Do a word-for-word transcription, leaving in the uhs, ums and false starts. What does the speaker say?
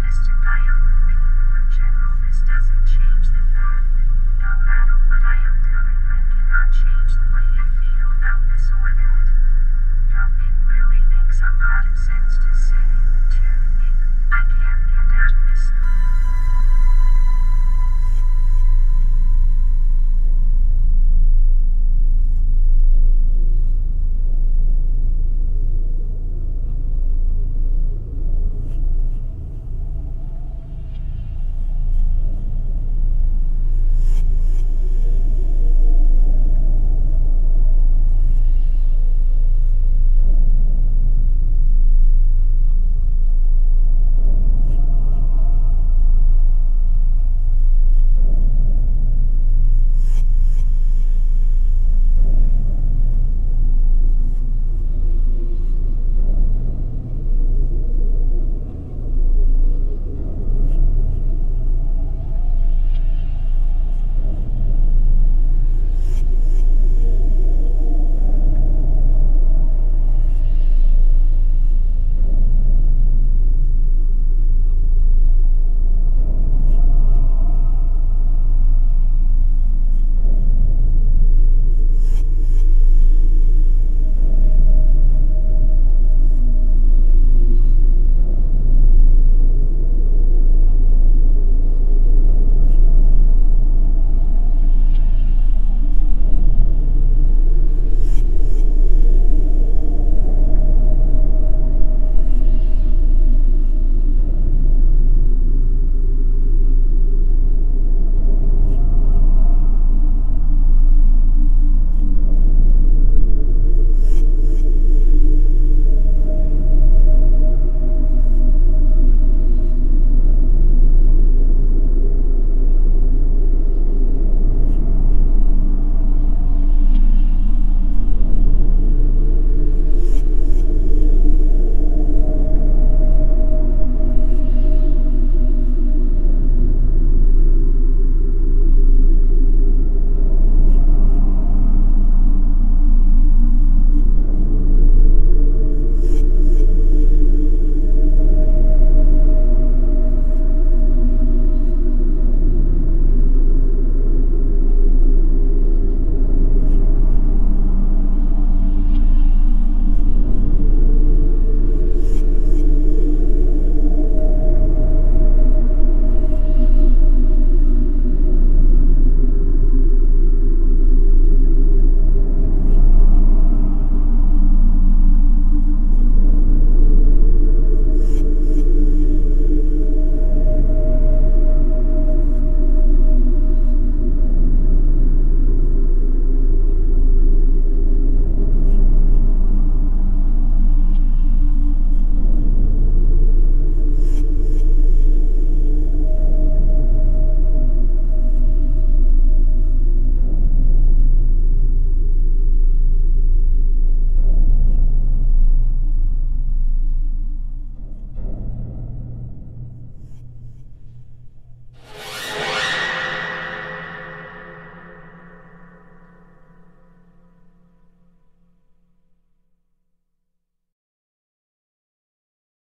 tested by aluminum, but general this doesn't change the